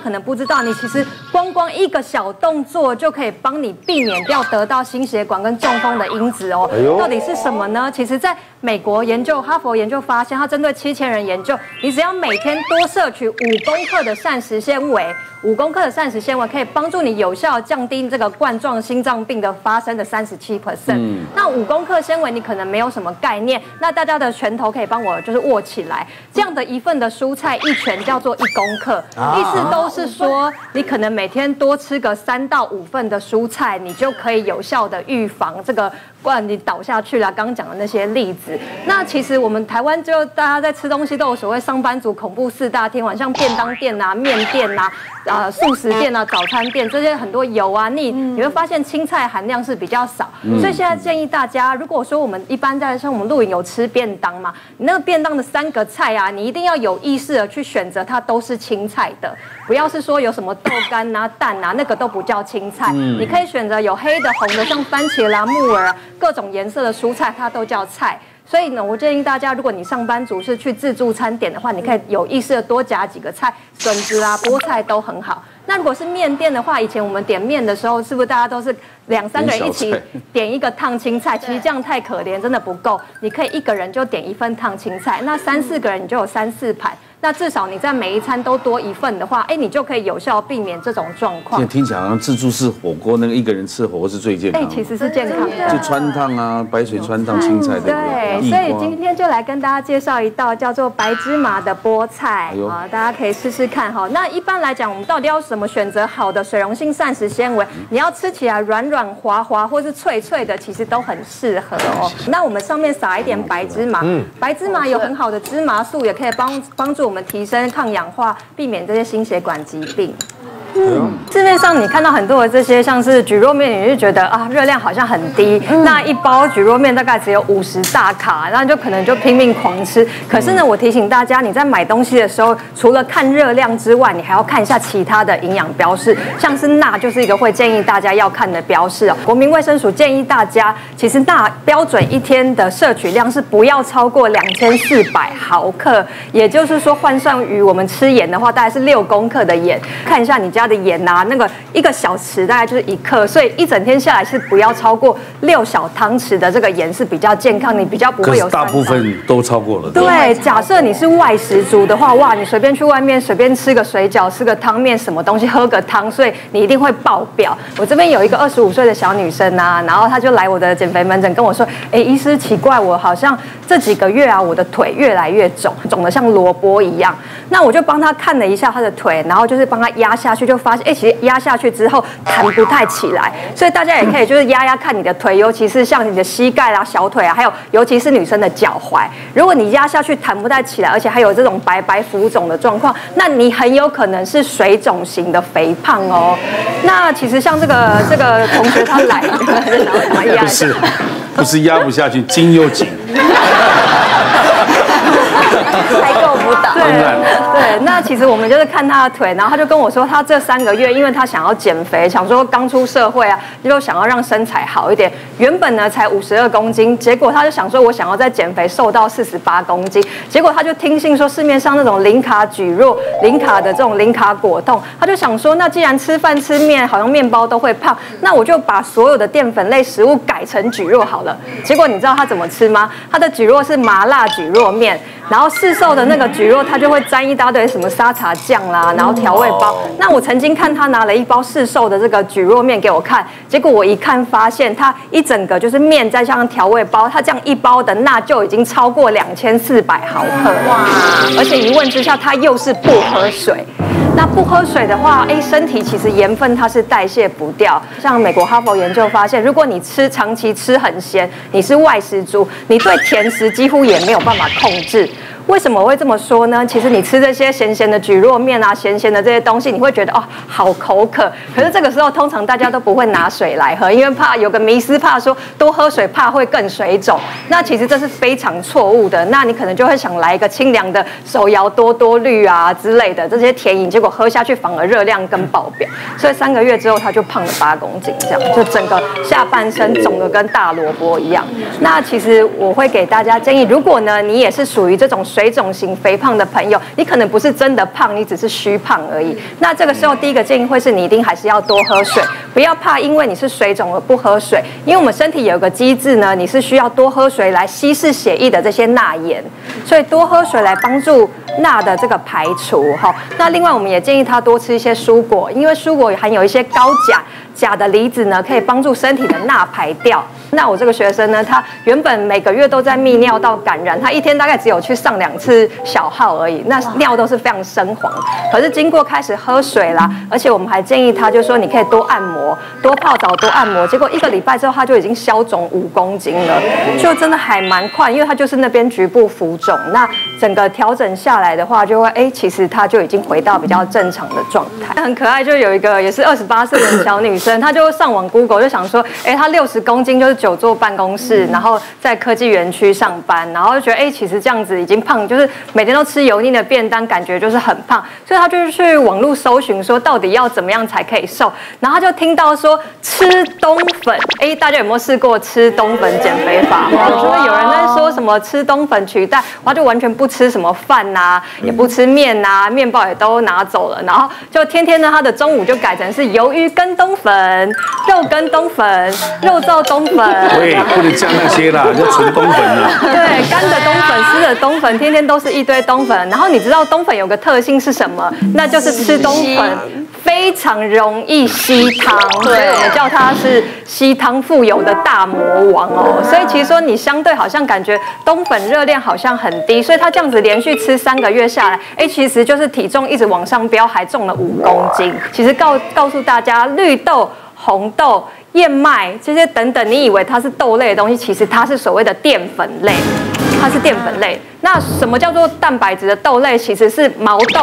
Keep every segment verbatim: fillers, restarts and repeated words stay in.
可能不知道，你其实光光一个小动作就可以帮你避免掉得到心血管跟中风的因子哦。到底是什么呢？其实在美国研究，哈佛研究发现，它针对七千人研究，你只要每天多摄取五公克的膳食纤维，五公克的膳食纤维可以帮助你有效降低这个冠状心脏病的发生的三十七 percent。那五公克纤维你可能没有什么概念，那大家的拳头可以帮我就是握起来，这样的一份的蔬菜一拳叫做一公克，意思都是说你可能每天多吃个三到五份的蔬菜，你就可以有效的预防这个冠你倒下去了。刚刚讲的那些例子，那其实我们台湾就大家在吃东西都有所谓上班族恐怖四大天王，像便当店啊、面店啊、呃素食店啊、早餐店这些很多油啊腻，你会发现青菜含量是比较少，所以现在建议大家，如果说我们一般在像我们露营有吃便当嘛，你那个便当的三个菜啊，你一定要有意识的去选择它都是青菜的，不要是说有什么豆干啊、蛋啊，那个都不叫青菜，你可以选择有黑的、红的，像番茄啦、木耳啊。各种颜色的蔬菜，它都叫菜。所以呢，我建议大家，如果你上班族是去自助餐点的话，你可以有意识的多夹几个菜，笋子啊、菠菜都很好。那如果是面店的话，以前我们点面的时候，是不是大家都是两三个人一起点一个烫青菜？其实这样太可怜，真的不够。你可以一个人就点一份烫青菜，那三四个人你就有三四盘。那至少你在每一餐都多一份的话，哎，你就可以有效避免这种状况。听起来好像自助式火锅那个一个人吃火锅是最健康的，哎，其实是健康的，就川烫啊、白水川烫、青菜对不对？对，所以今天就来跟大家介绍一道叫做白芝麻的菠菜啊，大家可以试试看哈。那一般来讲，我们到底要什么选择好的水溶性膳食纤维？你要吃起来软软滑滑或是脆脆的，其实都很适合哦。那我们上面撒一点白芝麻，白芝麻有很好的芝麻素，也可以帮帮助。我们提升抗氧化，避免这些心血管疾病。嗯，市面上你看到很多的这些，像是蒟蒻面，你就觉得啊，热量好像很低。那一包蒟蒻面大概只有五十大卡，那就可能就拼命狂吃。可是呢，我提醒大家，你在买东西的时候，除了看热量之外，你还要看一下其他的营养标示，像是钠就是一个会建议大家要看的标示哦。国民卫生署建议大家，其实钠标准一天的摄取量是不要超过两千四百毫克，也就是说换算于我们吃盐的话，大概是六公克的盐。看一下你家。它的盐啊，那个一个小匙大概就是一克，所以一整天下来是不要超过六小汤匙的这个盐是比较健康，你比较不会有。大部分都超过了。对，假设你是外食族的话，哇，你随便去外面随便吃个水饺、吃个汤面什么东西，喝个汤，所以你一定会爆表。我这边有一个二十五岁的小女生啊，然后她就来我的减肥门诊跟我说，哎，医师奇怪，我好像这几个月啊，我的腿越来越肿，肿得像萝卜一样。那我就帮她看了一下她的腿，然后就是帮她压下去。就发现，哎，其实压下去之后弹不太起来，所以大家也可以就是压压看你的腿，尤其是像你的膝盖啊、小腿啊，还有尤其是女生的脚踝。如果你压下去弹不太起来，而且还有这种白白浮肿的状况，那你很有可能是水肿型的肥胖哦。那其实像这个这个同学他来，不是不是压不下去，筋又紧。才够不到，对对，那其实我们就是看他的腿，然后他就跟我说，他这三个月，因为他想要减肥，想说刚出社会啊，就想要让身材好一点。原本呢才五十二公斤，结果他就想说，我想要再减肥瘦到四十八公斤。结果他就听信说市面上那种零卡蒟蒻、零卡的这种零卡果冻，他就想说，那既然吃饭吃面，好像面包都会胖，那我就把所有的淀粉类食物改成蒟蒻好了。结果你知道他怎么吃吗？他的蒟蒻是麻辣蒟蒻面，然后市售的那个蒟蒻，它就会沾一大堆什么沙茶酱啦，然后调味包。那我曾经看他拿了一包市售的这个蒟蒻面给我看，结果我一看发现，它一整个就是面再加上调味包，它这样一包的钠就已经超过两千四百毫克。哇！而且一问之下，它又是不喝水。那不喝水的话，哎，身体其实盐分它是代谢不掉。像美国哈佛研究发现，如果你吃长期吃很咸，你是外食族，你对甜食几乎也没有办法控制。为什么我会这么说呢？其实你吃这些咸咸的蒟蒻面啊，咸咸的这些东西，你会觉得哦，好口渴。可是这个时候，通常大家都不会拿水来喝，因为怕有个迷思，怕说多喝水怕会更水肿。那其实这是非常错误的。那你可能就会想来一个清凉的手摇多多绿啊之类的这些甜饮，结果喝下去反而热量跟爆表。所以三个月之后，他就胖了八公斤，这样就整个下半身肿得跟大萝卜一样。那其实我会给大家建议，如果呢你也是属于这种水水肿型肥胖的朋友，你可能不是真的胖，你只是虚胖而已。那这个时候，第一个建议会是你一定还是要多喝水，不要怕因为你是水肿而不喝水，因为我们身体有一个机制呢，你是需要多喝水来稀释血液的这些钠盐，所以多喝水来帮助钠的这个排除哈。那另外我们也建议他多吃一些蔬果，因为蔬果含有一些高钾。 钾的离子呢，可以帮助身体的钠排掉。那我这个学生呢，他原本每个月都在泌尿道感染，他一天大概只有去上两次小号而已，那尿都是非常深黄。可是经过开始喝水啦，而且我们还建议他，就说你可以多按摩、多泡澡、多按摩。结果一个礼拜之后，他就已经消肿五公斤了，就真的还蛮快，因为他就是那边局部浮肿。那整个调整下来的话，就会哎、欸，其实他就已经回到比较正常的状态。很可爱，就有一个也是二十八岁的小女生。 他就上网 Google 就想说，哎、欸，他六十公斤就是久坐办公室，然后在科技园区上班，然后就觉得，哎、欸，其实这样子已经胖，就是每天都吃油腻的便当，感觉就是很胖，所以他就去网络搜寻说，到底要怎么样才可以瘦？然后他就听到说吃冬粉，哎、欸，大家有没有试过吃冬粉减肥法？所以有人在说什么吃冬粉取代，他就完全不吃什么饭呐、啊，也不吃面呐、啊，面包也都拿走了，然后就天天呢，他的中午就改成是鱿鱼跟冬粉。 粉、肉跟冬粉、肉燥冬粉，对，不能像那些啦，就纯冬粉了。对，干的冬粉、湿的冬粉，天天都是一堆冬粉。然后你知道冬粉有个特性是什么？那就是吃冬粉非常容易吸汤，所以我们叫它是吸汤富有的大魔王哦。所以其实说你相对好像感觉冬粉热量好像很低，所以它这样子连续吃三个月下来，哎，其实就是体重一直往上飙，还重了五公斤。其实告告诉大家，绿豆。 红豆、燕麦这些等等，你以为它是豆类的东西，其实它是所谓的淀粉类，它是淀粉类。那什么叫做蛋白质的豆类？其实是毛豆、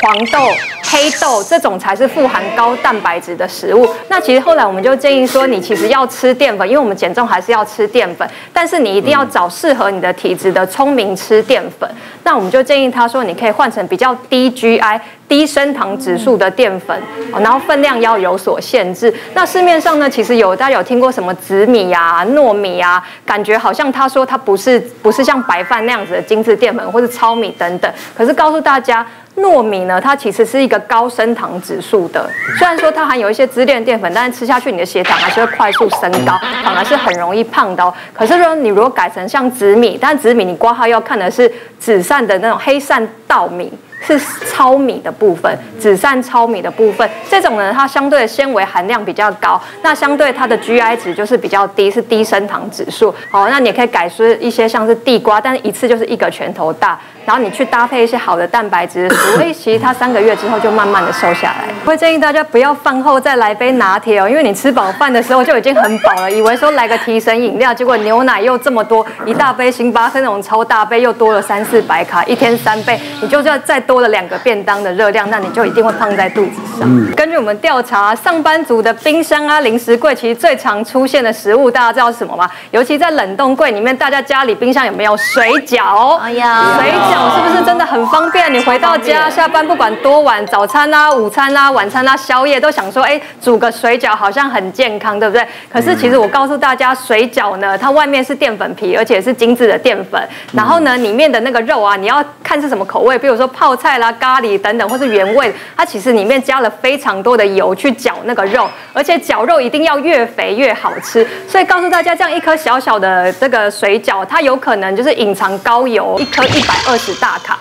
黄豆、黑豆这种才是富含高蛋白质的食物。那其实后来我们就建议说，你其实要吃淀粉，因为我们减重还是要吃淀粉，但是你一定要找适合你的体质的聪明吃淀粉。那我们就建议他说，你可以换成比较低 G I。 低升糖指数的淀粉，然后分量要有所限制。那市面上呢，其实有大家有听过什么紫米啊、糯米啊，感觉好像他说它不是不是像白饭那样子的精致淀粉，或是糙米等等。可是告诉大家。 糯米呢，它其实是一个高升糖指数的，虽然说它含有一些支链淀粉，但是吃下去你的血糖还是会快速升高，反而是很容易胖的哦。可是呢，你如果改成像紫米，但紫米你括号要看的是紫扇的那种黑扇稻米，是糙米的部分，紫扇糙米的部分，这种呢它相对的纤维含量比较高，那相对它的 G I 值就是比较低，是低升糖指数。好，那你也可以改吃一些像是地瓜，但是一次就是一个拳头大。 然后你去搭配一些好的蛋白质，所以其实它三个月之后就慢慢的瘦下来。会建议大家不要饭后再来杯拿铁哦，因为你吃饱饭的时候就已经很饱了，以为说来个提神饮料，结果牛奶又这么多，一大杯星巴克那种超大杯又多了三四百卡，一天三杯，你就要再多了两个便当的热量，那你就一定会胖在肚子上。嗯、根据我们调查，上班族的冰箱啊、零食柜其实最常出现的食物，大家知道是什么吗？尤其在冷冻柜里面，大家家里冰箱有没有水饺？哎呀，水饺。 是不是真的很方便？你回到家下班不管多晚，早餐啊、午餐啊、晚餐啊、宵夜都想说，哎、欸，煮个水饺好像很健康，对不对？可是其实我告诉大家，水饺呢，它外面是淀粉皮，而且是精致的淀粉，然后呢，里面的那个肉啊，你要看是什么口味，比如说泡菜啦、咖喱等等，或是原味，它其实里面加了非常多的油去搅那个肉，而且绞肉一定要越肥越好吃。所以告诉大家，这样一颗小小的这个水饺，它有可能就是隐藏高油，一颗一百二十。 大卡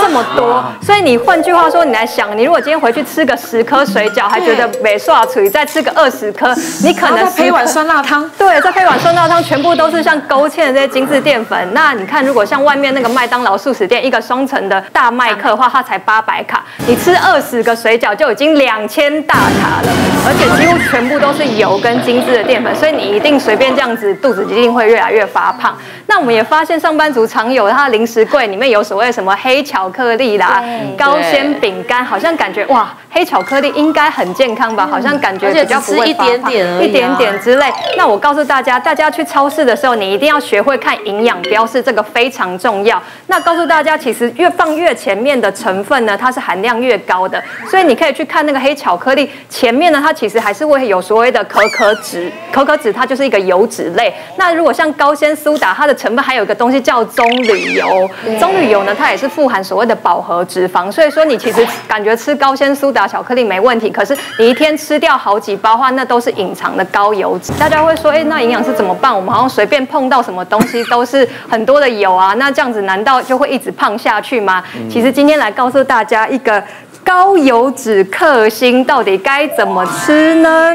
这么多，所以你换句话说，你来想，你如果今天回去吃个十颗水饺，还觉得没刷嘴，再吃个二十颗，你可能再配一碗酸辣汤。对，再配一碗酸辣汤，全部都是像勾芡的这些精致淀粉。那你看，如果像外面那个麦当劳速食店一个双层的大麦克的话，它才八百卡，你吃二十个水饺就已经两千大卡了，而且几乎全部都是油跟精致的淀粉，所以你一定随便这样子，肚子一定会越来越发胖。那我们也发现，上班族常有他的零食柜里面有。 所谓什么黑巧克力啦、高纤饼干，好像感觉哇，黑巧克力应该很健康吧？好像感觉比较不会发胖，一点点而已、啊、一点点之类。那我告诉大家，大家去超市的时候，你一定要学会看营养标示，这个非常重要。那告诉大家，其实越放越前面的成分呢，它是含量越高的，所以你可以去看那个黑巧克力前面呢，它其实还是会有所谓的可可脂，可可脂它就是一个油脂类。那如果像高纤苏打，它的成分还有一个东西叫棕榈油，棕榈油呢，它也是富含所谓的饱和脂肪，所以说你其实感觉吃高纤苏打、巧克力没问题，可是你一天吃掉好几包的话，那都是隐藏的高油脂。大家会说，哎，那营养师怎么办？我们好像随便碰到什么东西都是很多的油啊，那这样子难道就会一直胖下去吗？其实今天来告诉大家一个高油脂克星到底该怎么吃呢？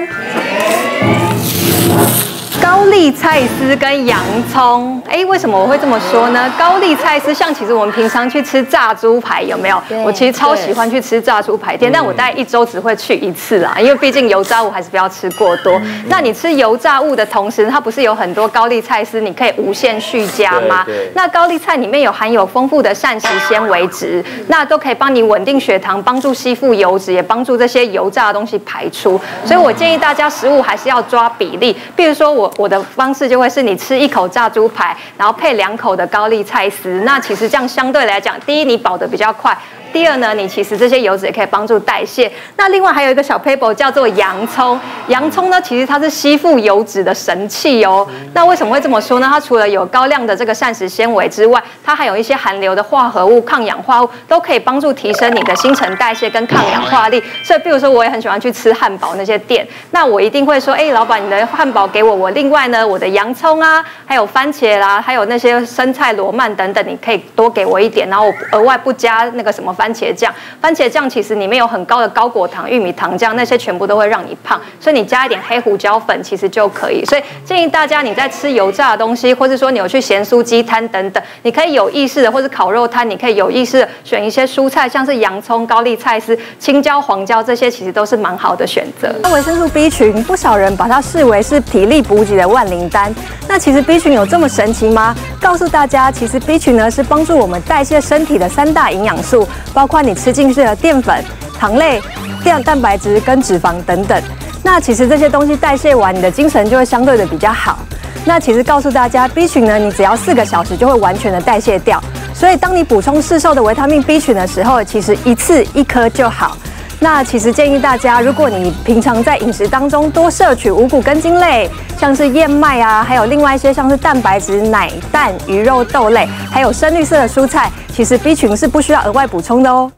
高丽菜丝跟洋葱，哎，为什么我会这么说呢？高丽菜丝像其实我们平常去吃炸猪排有没有？我其实超喜欢去吃炸猪排店，但我大概一周只会去一次啦，因为毕竟油炸物还是不要吃过多。嗯、那你吃油炸物的同时，它不是有很多高丽菜丝，你可以无限续加吗？那高丽菜里面有含有丰富的膳食纤维质，那都可以帮你稳定血糖，帮助吸附油脂，也帮助这些油炸的东西排出。所以我建议大家食物还是要抓比例，比如说我。我的方式就会是你吃一口炸猪排，然后配两口的高丽菜丝。那其实这样相对来讲，第一你饱得比较快，第二呢，你其实这些油脂也可以帮助代谢。那另外还有一个小 paper 叫做洋葱，洋葱呢其实它是吸附油脂的神器哦。那为什么会这么说呢？它除了有高量的这个膳食纤维之外，它还有一些含硫的化合物、抗氧化物，都可以帮助提升你的新陈代谢跟抗氧化力。所以，比如说我也很喜欢去吃汉堡那些店，那我一定会说，哎，老板，你的汉堡给我，我另外呢，我的洋葱啊，还有番茄啦、啊，还有那些生菜、罗曼等等，你可以多给我一点，然后我额外不加那个什么。番茄酱，番茄酱其实里面有很高的高果糖、玉米糖浆，那些全部都会让你胖，所以你加一点黑胡椒粉其实就可以。所以建议大家你在吃油炸的东西，或是说你有去咸酥鸡摊等等，你可以有意识的，或是烤肉摊，你可以有意识的选一些蔬菜，像是洋葱、高丽菜丝、青椒、黄椒这些，其实都是蛮好的选择。那维生素 B 群，不少人把它视为是体力补给的万灵丹。那其实 B 群有这么神奇吗？告诉大家，其实 B 群呢是帮助我们代谢身体的三大营养素。包括你吃进去的淀粉、糖类、淀蛋白质跟脂肪等等，那其实这些东西代谢完，你的精神就会相对的比较好。那其实告诉大家 ，B 群呢，你只要四个小时就会完全的代谢掉。所以当你补充市售的维他命 B 群的时候，其实一次一颗就好。那其实建议大家，如果你平常在饮食当中多摄取五谷根茎类，像是燕麦啊，还有另外一些像是蛋白质、奶、蛋、鱼肉、豆类，还有深绿色的蔬菜，其实 B 群是不需要额外补充的哦。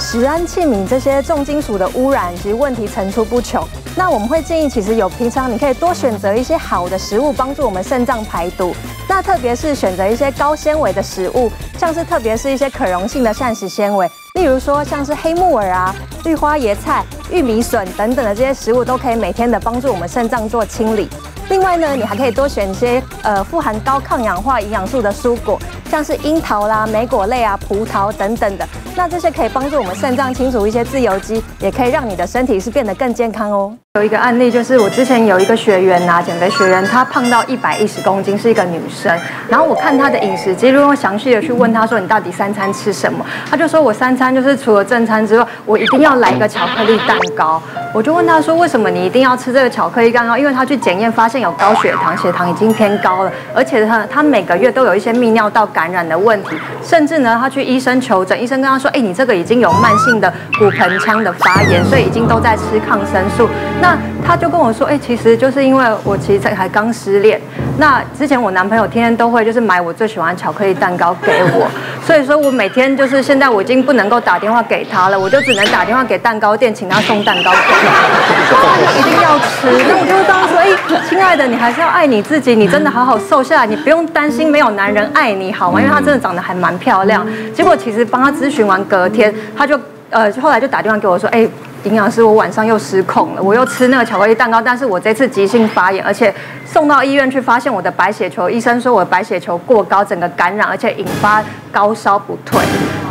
食安器皿这些重金属的污染，其实问题层出不穷。那我们会建议，其实有平常你可以多选择一些好的食物，帮助我们肾脏排毒。那特别是选择一些高纤维的食物，像是特别是一些可溶性的膳食纤维。例如说，像是黑木耳啊、绿花椰菜、玉米笋等等的这些食物，都可以每天的帮助我们肾脏做清理。另外呢，你还可以多选一些呃富含高抗氧化营养素的蔬果，像是樱桃啦、莓果类啊、葡萄等等的。那这些可以帮助我们肾脏清除一些自由基，也可以让你的身体是变得更健康哦。有一个案例就是我之前有一个学员呐、啊，减肥学员，她胖到一百一十公斤，是一个女生。然后我看她的饮食记录，我详细的去问她说：“你到底三餐吃什么？”她就说：“我三餐就是除了正餐之外，我一定要来一个巧克力蛋糕。”我就问她说：“为什么你一定要吃这个巧克力蛋糕？”因为她去检验发现有高血糖，血糖已经偏高了，而且她她每个月都有一些泌尿道感染的问题，甚至呢，她去医生求诊，医生跟她说：“哎，你这个已经有慢性的骨盆腔的发炎，所以已经都在吃抗生素。”那那他就跟我说，哎、欸，其实就是因为我其实还刚失恋，那之前我男朋友天天都会就是买我最喜欢的巧克力蛋糕给我，所以说我每天就是现在我已经不能够打电话给他了，我就只能打电话给蛋糕店，请他送蛋糕给我，一定要吃。那我就跟他说，哎、欸，亲爱的，你还是要爱你自己，你真的好好瘦下来，你不用担心没有男人爱你好吗？因为她真的长得还蛮漂亮。结果其实帮他咨询完隔天，他就呃后来就打电话给我说，哎、欸。营养师，我晚上又失控了，我又吃那个巧克力蛋糕，但是我这次急性发炎，而且送到医院去发现我的白血球，医生说我的白血球过高，整个感染，而且引发高烧不退。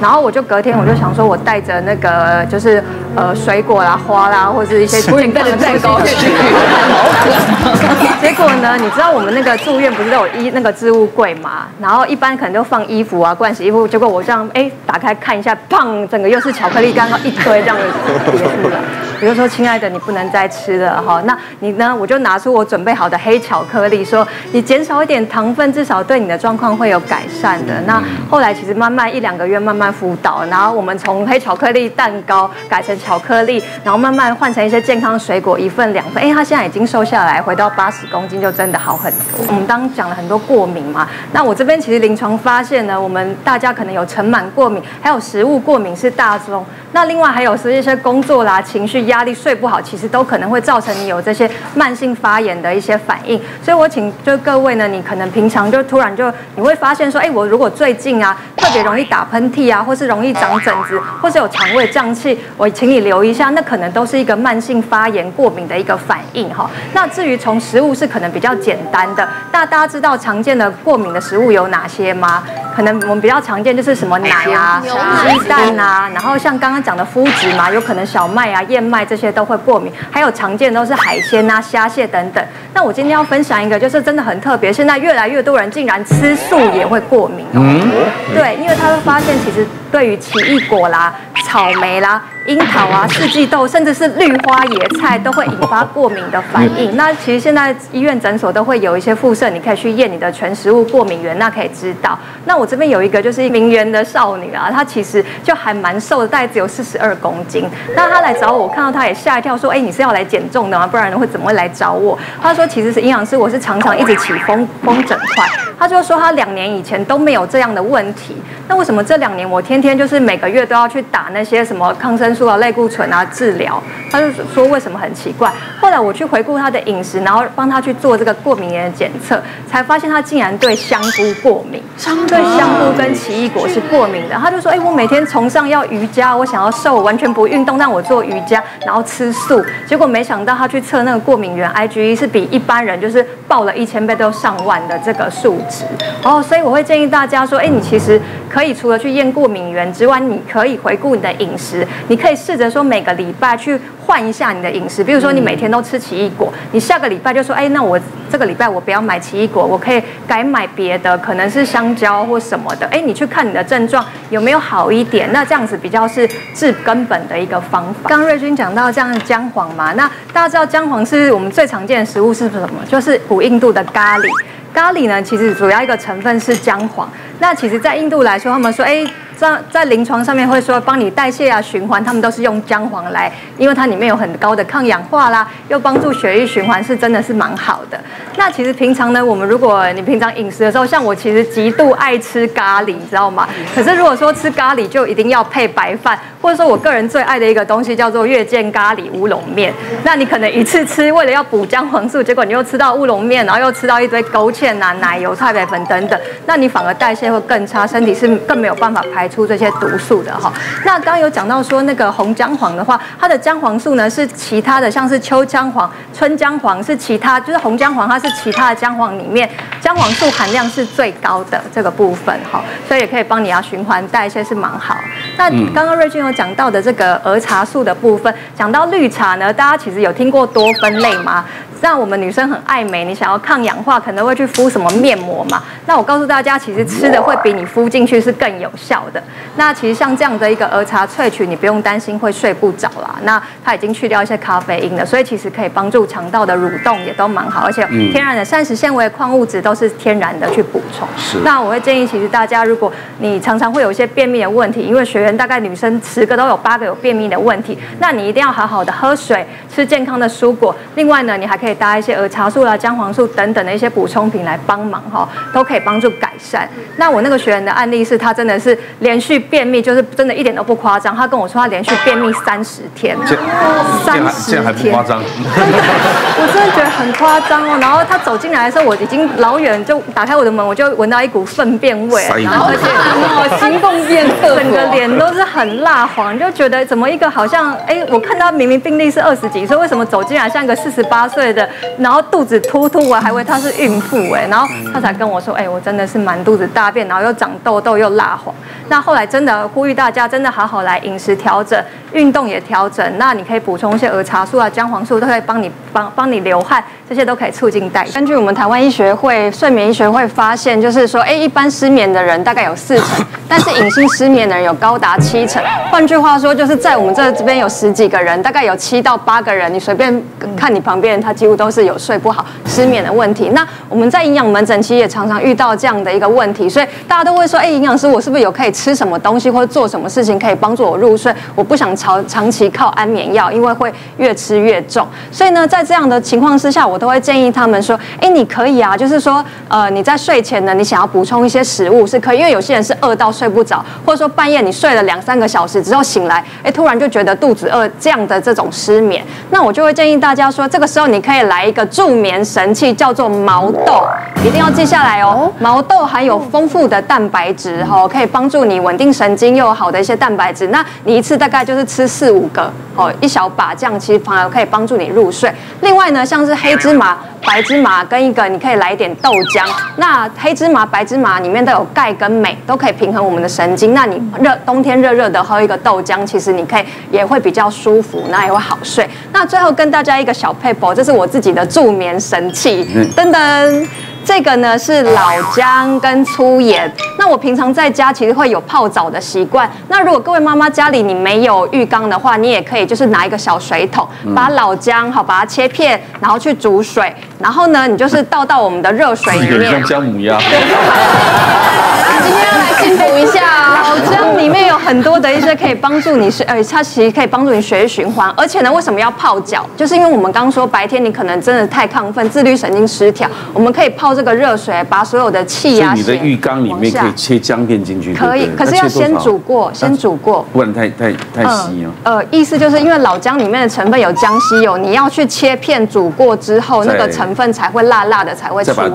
然后我就隔天我就想说，我带着那个就是呃水果啦、花啦，或者一些健康的蛋糕去。结果呢，你知道我们那个住院不是都有衣那个置物柜嘛？然后一般可能都放衣服啊、盥洗衣服。结果我这样哎打开看一下，砰，整个又是巧克力蛋糕一堆这样子。困了。我就说，亲爱的，你不能再吃了哈。那你呢？我就拿出我准备好的黑巧克力，说你减少一点糖分，至少对你的状况会有改善的。那后来其实慢慢一两个月慢慢辅导，然后我们从黑巧克力蛋糕改成巧克力，然后慢慢换成一些健康水果，一份两份。哎，他现在已经瘦下来，回到八十公斤，就真的好很多。我们刚刚讲了很多过敏嘛，那我这边其实临床发现呢，我们大家可能有尘螨过敏，还有食物过敏是大宗。那另外还有是一些工作啦、情绪压力、睡不好，其实都可能会造成你有这些慢性发炎的一些反应。所以我请就各位呢，你可能平常就突然就你会发现说，哎，我如果最近啊特别容易打喷嚏啊，或是容易长疹子，或是有肠胃胀气，我请你留意一下，那可能都是一个慢性发炎过敏的一个反应哈。那至于从食物是可能比较简单的，那大家知道常见的过敏的食物有哪些吗？可能我们比较常见就是什么奶啊、鸡蛋啊，然后像刚刚讲的麸质嘛，有可能小麦啊、燕麦这些都会过敏，还有常见都是海鲜啊、虾蟹等等。那我今天要分享一个，就是真的很特别，现在越来越多人竟然吃素也会过敏哦。对，因为他会发现其实对于奇异果啦、草莓啦、樱桃啊、四季豆，甚至是绿花野菜，都会引发过敏的反应。那其实现在医院诊所都会有一些附设，你可以去验你的全食物过敏源，那可以知道。那我这边有一个就是名媛的少女啊，她其实就还蛮瘦的，大概只有四十二公斤。那她来找我，我看到她也吓一跳，说：“哎，你是要来减重的吗？不然会怎么会来找我？”她说：“其实是营养师，我是常常一直起风风疹块。”她就说她两年以前都没有这样的问题。那为什么这两年我天天就是每个月都要去打那些什么抗生素？说类固醇啊治疗，他就说为什么很奇怪。后来我去回顾他的饮食，然后帮他去做这个过敏原的检测，才发现他竟然对香菇过敏，对香菇跟奇异果是过敏的。他就说：“哎，我每天崇尚要瑜伽，我想要瘦，我完全不运动，但我做瑜伽，然后吃素。”结果没想到他去测那个过敏原 I G E 是比一般人就是爆了一千倍都上万的这个数值。哦，所以我会建议大家说：“哎，你其实可以除了去验过敏原之外，你可以回顾你的饮食，你可以。”可以试着说每个礼拜去换一下你的饮食，比如说你每天都吃奇异果，你下个礼拜就说，哎，那我这个礼拜我不要买奇异果，我可以改买别的，可能是香蕉或什么的。哎，你去看你的症状有没有好一点，那这样子比较是治根本的一个方法。刚瑞君讲到这样的姜黄嘛，那大家知道姜黄是我们最常见的食物是什么？就是古印度的咖喱。咖喱呢，其实主要一个成分是姜黄。那其实，在印度来说，他们说，哎。在在临床上面会说帮你代谢啊循环，他们都是用姜黄来，因为它里面有很高的抗氧化啦，又帮助血液循环，是真的是蛮好的。那其实平常呢，我们如果你平常饮食的时候，像我其实极度爱吃咖喱，你知道吗？可是如果说吃咖喱就一定要配白饭，或者说我个人最爱的一个东西叫做月见咖喱乌龙面。那你可能一次吃，为了要补姜黄素，结果你又吃到乌龙面，然后又吃到一堆勾芡啊、奶油、太白粉等等，那你反而代谢会更差，身体是更没有办法排出这些毒素的哈。那刚刚有讲到说那个红姜黄的话，它的姜黄素呢是其他的，像是秋姜黄、春姜黄是其他，就是红姜黄它是其他的姜黄里面姜黄素含量是最高的这个部分哈，所以也可以帮你要循环代谢是蛮好。那刚刚瑞君有讲到的这个儿茶素的部分，讲到绿茶呢，大家其实有听过多酚类吗？那我们女生很爱美，你想要抗氧化，可能会去敷什么面膜嘛？那我告诉大家，其实吃的会比你敷进去是更有效的。那其实像这样的一个儿茶萃取，你不用担心会睡不着啦。那它已经去掉一些咖啡因了，所以其实可以帮助肠道的蠕动，也都蛮好。而且天然的膳食纤维、矿物质都是天然的去补充。是。那我会建议，其实大家如果你常常会有一些便秘的问题，因为学员大概女生十个都有八个有便秘的问题，那你一定要好好的喝水，吃健康的蔬果。另外呢，你还可以。可以搭一些儿茶素啦、姜黄素等等的一些补充品来帮忙哈，都可以帮助改善。那我那个学员的案例是，他真的是连续便秘，就是真的一点都不夸张。他跟我说，他连续便秘三十天，三十天还不夸张，我真的觉得很夸张哦。然后他走进来的时候，我已经老远就打开我的门，我就闻到一股粪便味，然后而且我行动变特，整个脸都是很蜡黄，就觉得怎么一个好像哎，我看他明明病历是二十几岁，为什么走进来像一个四十八岁的？然后肚子突突，我还以为她是孕妇哎，然后她才跟我说，哎，我真的是满肚子大便，然后又长痘痘又蜡黄。那后来真的呼吁大家，真的好好来饮食调整，运动也调整。那你可以补充一些儿茶素啊、姜黄素，都可以帮你帮帮你流汗，这些都可以促进代谢。根据我们台湾医学会、睡眠医学会发现，就是说，哎，一般失眠的人大概有四成，但是隐性失眠的人有高达七成。换句话说，就是在我们这这边有十几个人，大概有七到八个人，你随便看你旁边人，他几乎都是有睡不好、失眠的问题。那我们在营养门诊其实也常常遇到这样的一个问题，所以大家都会说，哎、欸，营养师，我是不是有可以吃什么东西或者做什么事情可以帮助我入睡？我不想长长期靠安眠药，因为会越吃越重。所以呢，在这样的情况之下，我都会建议他们说，哎、欸，你可以啊，就是说，呃，你在睡前呢，你想要补充一些食物是可以，因为有些人是饿到睡不着，或者说半夜你睡了两三个小时之后醒来，哎，突然就觉得肚子饿，这样的这种失眠，那我就会建议大家说，这个时候你可以来一个助眠神器，叫做毛豆，一定要记下来哦。毛豆含有丰富的蛋白质哦，可以帮助你稳定神经，又有好的一些蛋白质。那你一次大概就是吃四五个哦，一小把，这样其实反而可以帮助你入睡。另外呢，像是黑芝麻、白芝麻跟一个，你可以来一点豆浆。那黑芝麻、白芝麻里面都有钙跟镁，都可以平衡我们的神经。那你热冬天热热的喝一个豆浆，其实你可以也会比较舒服，那也会好睡。那最后跟大家一个小撇步，这是我自己的助眠神器，噔噔。这个呢是老姜跟粗盐。那我平常在家其实会有泡澡的习惯。那如果各位妈妈家里你没有浴缸的话，你也可以就是拿一个小水桶，把老姜好把它切片，然后去煮水，然后呢你就是倒到我们的热水里面。姜母鸭。今天要来幸福一下哦，老姜里面有很多的一些可以帮助你血，呃，它其实可以帮助你血液循环。而且呢，为什么要泡脚？就是因为我们刚说白天你可能真的太亢奋，自律神经失调，我们可以泡。这个热水把所有的气啊，所以你的浴缸里面可以切姜片进去，可以，可是要先煮过，先煮过，不然太太太稀了。呃，意思就是因为老姜里面的成分有姜烯油，你要去切片煮过之后，那个成分才会辣辣的才会出来。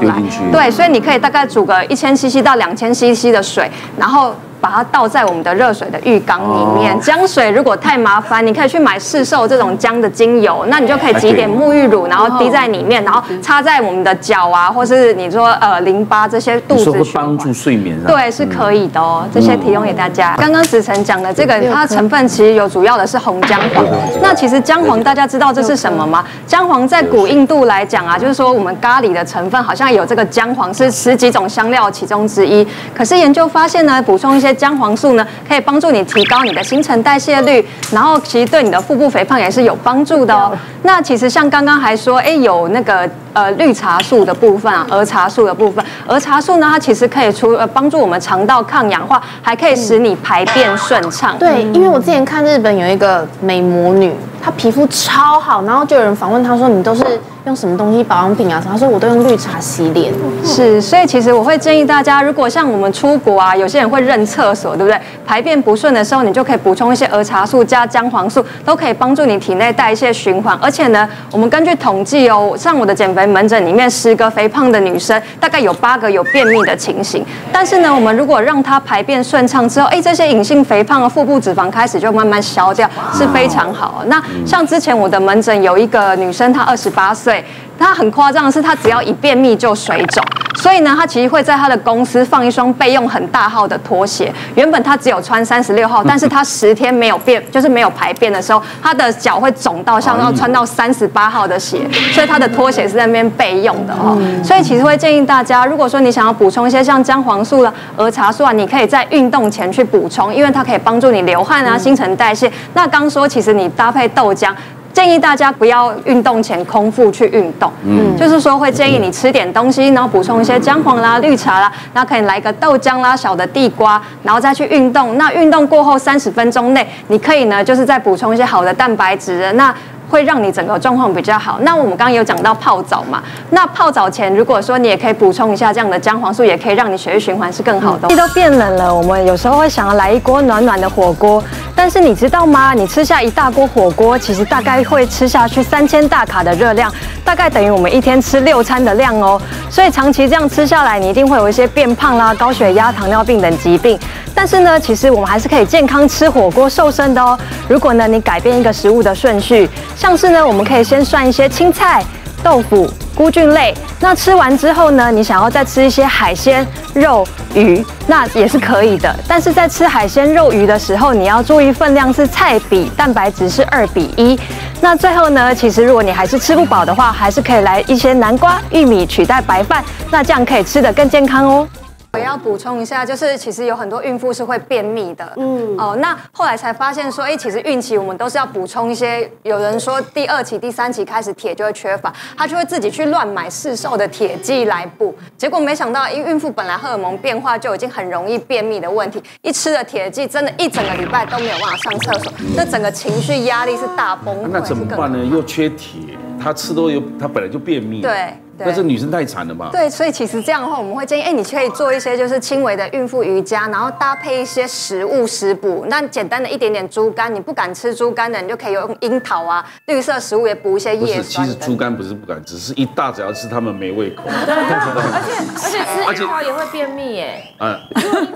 对，所以你可以大概煮个一千 C C 到两千 C C 的水，然后把它倒在我们的热水的浴缸里面。姜水如果太麻烦，你可以去买市售这种姜的精油，那你就可以挤一点沐浴乳，然后滴在里面，然后擦在我们的脚啊，或是你说呃淋巴这些肚子。你说会帮助睡眠？对，是可以的哦。这些提供给大家。刚刚子晨讲的这个，它成分其实有主要的是红姜黄。那其实姜黄大家知道这是什么吗？姜黄在古印度来讲啊，就是说我们咖喱的成分好像有这个姜黄，是十几种香料其中之一。可是研究发现呢，补充一些姜黄素呢，可以帮助你提高你的新陈代谢率，然后其实对你的腹部肥胖也是有帮助的哦。那其实像刚刚还说，哎，有那个呃绿茶素的部分啊，儿茶素的部分，儿茶素呢，它其实可以除呃帮助我们肠道抗氧化，还可以使你排便顺畅。对，因为我之前看日本有一个美魔女，她皮肤超好，然后就有人访问她说，你都是用什么东西保养品啊？她说我都用绿茶洗脸。是，所以其实我会建议大家，如果像我们出国啊，有些人会认厕所，对不对？排便不顺的时候，你就可以补充一些儿茶素加姜黄素，都可以帮助你体内代谢循环。而且呢，我们根据统计哦，像我的减肥门诊里面，十个肥胖的女生，大概有八个有便秘的情形。但是呢，我们如果让她排便顺畅之后，哎，这些隐性肥胖的腹部脂肪开始就慢慢消掉，是非常好。那像之前我的门诊有一个女生，她二十八岁。对，他很夸张的是，他只要一便秘就水肿，所以呢，他其实会在他的公司放一双备用很大号的拖鞋。原本他只有穿三十六号，但是他十天没有便，就是没有排便的时候，他的脚会肿到像要穿到三十八号的鞋，所以他的拖鞋是在那边备用的哦。所以其实会建议大家，如果说你想要补充一些像姜黄素啦、儿茶素啊，你可以在运动前去补充，因为它可以帮助你流汗啊、新陈代谢。那刚说，其实你搭配豆浆。建议大家不要运动前空腹去运动，嗯，就是说会建议你吃点东西，然后补充一些姜黄啦、绿茶啦，然后可以来个豆浆啦、小的地瓜，然后再去运动。那运动过后三十分钟内，你可以呢，就是再补充一些好的蛋白质。那会让你整个状况比较好。那我们刚刚有讲到泡澡嘛，那泡澡前如果说你也可以补充一下这样的姜黄素，也可以让你血液循环是更好的。天都变冷了，我们有时候会想要来一锅暖暖的火锅，但是你知道吗？你吃下一大锅火锅，其实大概会吃下去三千大卡的热量，大概等于我们一天吃六餐的量哦。所以长期这样吃下来，你一定会有一些变胖啦、高血压、糖尿病等疾病。但是呢，其实我们还是可以健康吃火锅瘦身的哦。如果呢，你改变一个食物的顺序。像是呢，我们可以先涮一些青菜、豆腐、菇菌类。那吃完之后呢，你想要再吃一些海鲜、肉、鱼，那也是可以的。但是在吃海鲜、肉、鱼的时候，你要注意分量是菜比蛋白质是二比一。那最后呢，其实如果你还是吃不饱的话，还是可以来一些南瓜、玉米取代白饭，那这样可以吃得更健康哦。我要补充一下，就是其实有很多孕妇是会便秘的，嗯，哦，那后来才发现说，哎，其实孕期我们都是要补充一些，有人说第二期、第三期开始铁就会缺乏，她就会自己去乱买市售的铁剂来补，结果没想到，因为孕妇本来荷尔蒙变化就已经很容易便秘的问题，一吃了铁剂，真的一整个礼拜都没有办法上厕所，那整个情绪压力是大崩溃。那怎么办呢？又缺铁，她吃多油，她本来就便秘。对。 那是女生太惨了嘛？对，所以其实这样的话，我们会建议，哎，你可以做一些就是轻微的孕妇瑜伽，然后搭配一些食物食补。那简单的一点点猪肝，你不敢吃猪肝的，你就可以用樱桃啊、绿色食物也补一些叶酸。不是，其实猪肝不是不敢吃，是一大早吃他们没胃口。对，而且而且吃樱桃也会便秘耶。嗯，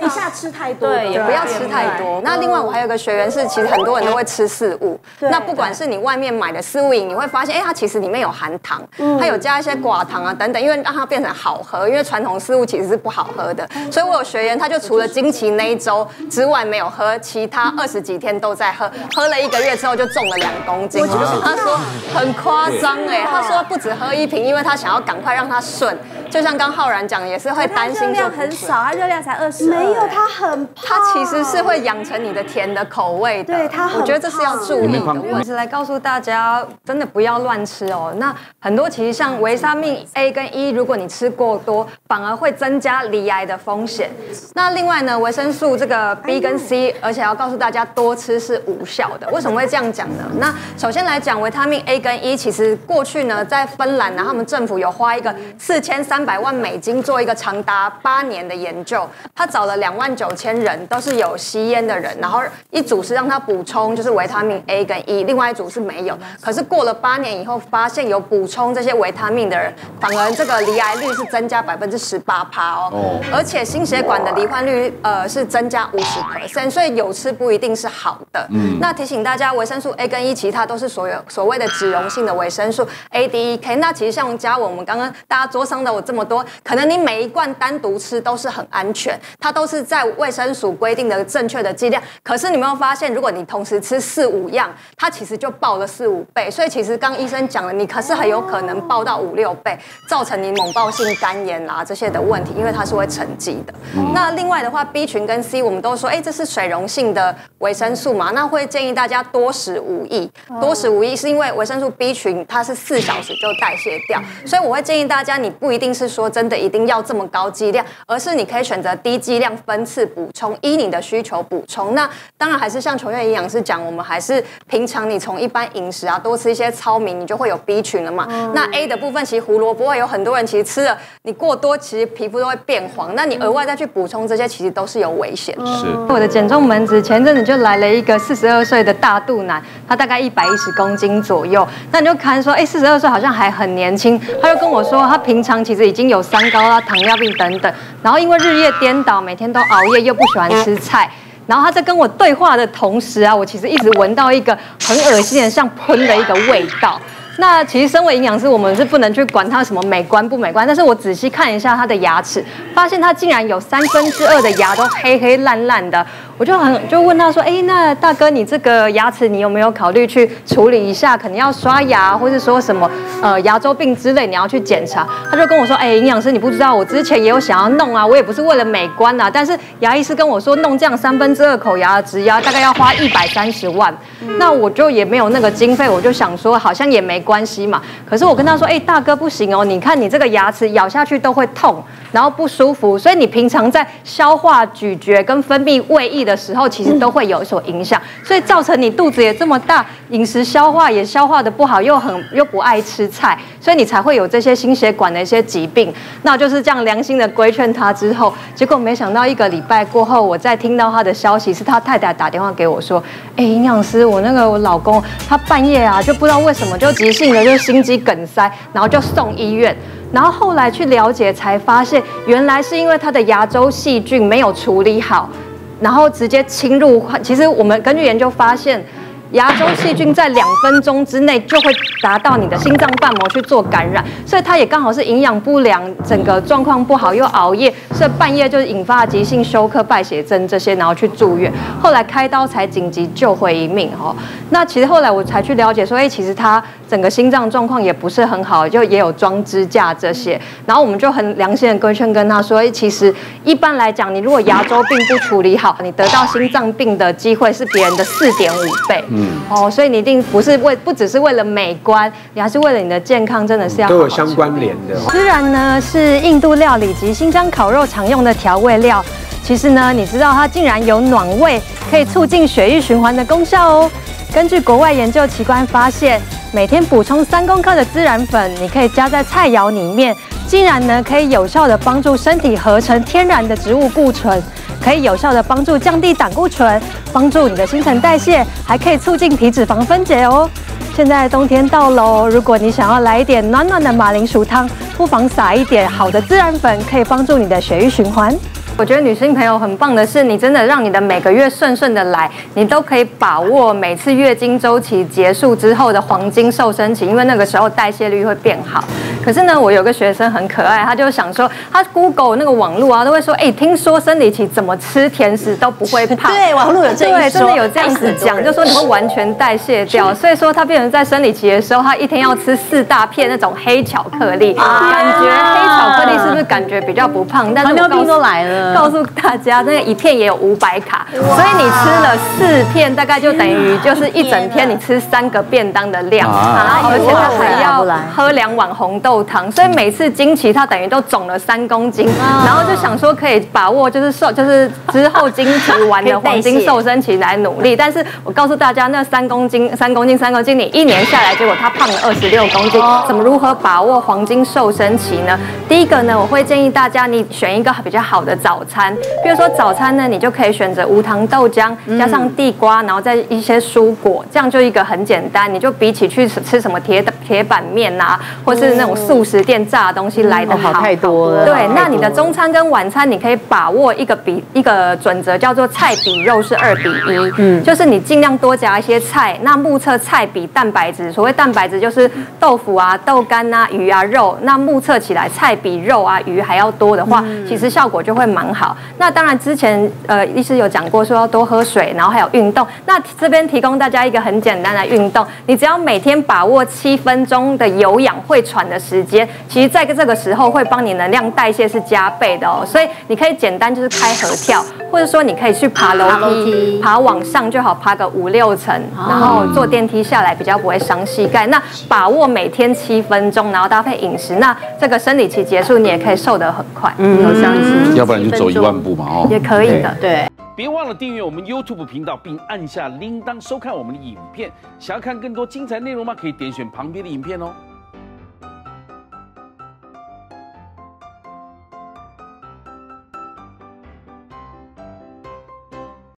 一下吃太多，对，也不要吃太多。那另外我还有个学员是，其实很多人都会吃四物。那不管是你外面买的四物饮，你会发现，哎，它其实里面有含糖，它有加一些寡糖。 啊，等等，因为让它变成好喝，因为传统四物其实是不好喝的，所以我有学员他就除了经期那一周之外没有喝，其他二十几天都在喝，喝了一个月之后就重了两公斤。他说很夸张哎，他说不止喝一瓶，因为他想要赶快让它顺，就像刚浩然讲也是会担心。热量很少，他热量才二十。没有，他很胖。他其实是会养成你的甜的口味的。对他，我觉得这是要注意的。我是来告诉大家，真的不要乱吃哦。那很多其实像维他命 A 跟 E， 如果你吃过多，反而会增加罹癌的风险。那另外呢，维生素这个 B 跟 C， 而且要告诉大家，多吃是无效的。为什么会这样讲呢？那首先来讲，维他命 A 跟 E， 其实过去呢，在芬兰呢，他们政府有花一个四千三百万美金做一个长达八年的研究，他找了两万九千人，都是有吸烟的人，然后一组是让他补充就是维他命 A 跟 E， 另外一组是没有。可是过了八年以后，发现有补充这些维他命的人。 反而这个罹癌率是增加百分之十八趴哦，而且心血管的罹患率呃是增加五十 percent， 所以有吃不一定是好的。嗯，那提醒大家，维生素 A 跟 E 其他都是所有所谓的脂溶性的维生素 A、D、E、K。那其实像嘉文，我们刚刚大家桌上的我这么多，可能你每一罐单独吃都是很安全，它都是在卫生署规定的正确的剂量。可是你有没有发现，如果你同时吃四五样，它其实就爆了四五倍。所以其实刚医生讲了，你可是很有可能爆到五六倍。 造成你猛暴性肝炎啦、啊、这些的问题，因为它是会沉积的。嗯、那另外的话 ，B 群跟 C 我们都说，哎，这是水溶性的维生素嘛，那会建议大家多食无益。多食无益是因为维生素 B 群它是四小时就代谢掉，所以我会建议大家，你不一定是说真的一定要这么高剂量，而是你可以选择低剂量分次补充，依你的需求补充。那当然还是像琼月营养师讲，我们还是平常你从一般饮食啊多吃一些糙米，你就会有 B 群了嘛。嗯、那 A 的部分其实胡萝卜 萝卜有很多人其实吃了，你过多其实皮肤都会变黄。那你额外再去补充这些，其实都是有危险的。是。我的减重门诊前阵子就来了一个四十二岁的大肚腩，他大概一百一十公斤左右。那你就看说，哎，四十二岁好像还很年轻。他就跟我说，他平常其实已经有三高啦、糖尿病等等，然后因为日夜颠倒，每天都熬夜，又不喜欢吃菜。 然后他在跟我对话的同时啊，我其实一直闻到一个很恶心的像喷的一个味道。那其实身为营养师，我们是不能去管他什么美观不美观，但是我仔细看一下他的牙齿，发现他竟然有三分之二的牙都黑黑烂烂的。我就很就问他说：“哎，那大哥，你这个牙齿你有没有考虑去处理一下？可能要刷牙，或是说什么呃牙周病之类，你要去检查。”他就跟我说：“哎，营养师，你不知道，我之前也有想要弄啊，我也不是为了美观啊，但是牙医师跟我说弄这样三分。” 这个口牙的植牙大概要花一百三十万，那我就也没有那个经费，我就想说好像也没关系嘛。可是我跟他说，哎，大哥不行哦，你看你这个牙齿咬下去都会痛，然后不舒服，所以你平常在消化、咀嚼跟分泌胃液的时候，其实都会有所影响，所以造成你肚子也这么大，饮食消化也消化的不好，又很又不爱吃菜，所以你才会有这些心血管的一些疾病。那我就是这样良心的规劝他之后，结果没想到一个礼拜过后，我再听到他的。 消息是他太太打电话给我说：“哎，营养师，我那个我老公他半夜啊就不知道为什么就急性的就心肌梗塞，然后就送医院。” 然后后来去了解才发现，原来是因为他的牙周细菌没有处理好，然后直接侵入。其实我们根据研究发现。 牙周细菌在两分钟之内就会达到你的心脏瓣膜去做感染，所以它也刚好是营养不良，整个状况不好又熬夜，所以半夜就引发急性休克、败血症这些，然后去住院，后来开刀才紧急救回一命哦。那其实后来我才去了解说，哎，其实他整个心脏状况也不是很好，就也有装支架这些。然后我们就很良心的规劝跟他说，其实一般来讲，你如果牙周病不处理好，你得到心脏病的机会是别人的四点五倍。嗯，哦，所以你一定不是为不只是为了美观，你还是为了你的健康，真的是要好好都有相关联的。孜然呢是印度料理及新疆烤肉常用的调味料。 其实呢，你知道它竟然有暖胃，可以促进血液循环的功效哦。根据国外研究期刊发现，每天补充三公克的孜然粉，你可以加在菜肴里面，竟然呢可以有效的帮助身体合成天然的植物固醇，可以有效的帮助降低胆固醇，帮助你的新陈代谢，还可以促进体脂肪分解哦。现在冬天到了哦，如果你想要来一点暖暖的马铃薯汤，不妨撒一点好的孜然粉，可以帮助你的血液循环。 我觉得女性朋友很棒的是，你真的让你的每个月顺顺的来，你都可以把握每次月经周期结束之后的黄金瘦身期，因为那个时候代谢率会变好。可是呢，我有个学生很可爱，他就想说，他 Google 那个网络啊，都会说，哎，听说生理期怎么吃甜食都不会胖。对，网络有这一说，对，真的有这样子讲，就说你会完全代谢掉。所以说，他变成在生理期的时候，他一天要吃四大片那种黑巧克力，感觉黑巧克力是不是感觉比较不胖？但是糖尿病都来了。 告诉大家，那一片也有五百卡，所以你吃了四片，大概就等于就是一整天你吃三个便当的量，而且他还要喝两碗红豆汤，所以每次经期他等于都肿了三公斤，然后就想说可以把握就是瘦，就是之后经期完的黄金瘦身期来努力。但是我告诉大家，那三公斤、三公斤、三公斤，你一年下来，结果他胖了二十六公斤，怎么如何把握黄金瘦身期呢？第一个呢，我会建议大家你选一个比较好的。 早餐，比如说早餐呢，你就可以选择无糖豆浆，加上地瓜，然后再一些蔬果，这样就一个很简单。你就比起去吃什么铁铁板面啊，或是那种素食店炸的东西来得好太多了。对，那你的中餐跟晚餐，你可以把握一个比一个准则，叫做菜比肉是二比一，嗯，就是你尽量多加一些菜。那目测菜比蛋白质，所谓蛋白质就是豆腐啊、豆干啊、鱼啊、肉。那目测起来，菜比肉啊、鱼还要多的话，其实效果就会 蛮好，那当然之前呃医师有讲过说要多喝水，然后还有运动。那这边提供大家一个很简单的运动，你只要每天把握七分钟的有氧会喘的时间，其实在这个时候会帮你能量代谢是加倍的哦。所以你可以简单就是开合跳，或者说你可以去爬楼梯，爬往上就好，爬个五六层，然后坐电梯下来比较不会伤膝盖。那把握每天七分钟，然后搭配饮食，那这个生理期结束你也可以瘦得很快，有这样子，要不然 就走一万步嘛，哦，也可以的。对，别忘了订阅我们 YouTube 频道，并按下铃铛收看我们的影片。想要看更多精彩内容吗？可以点选旁边的影片哦。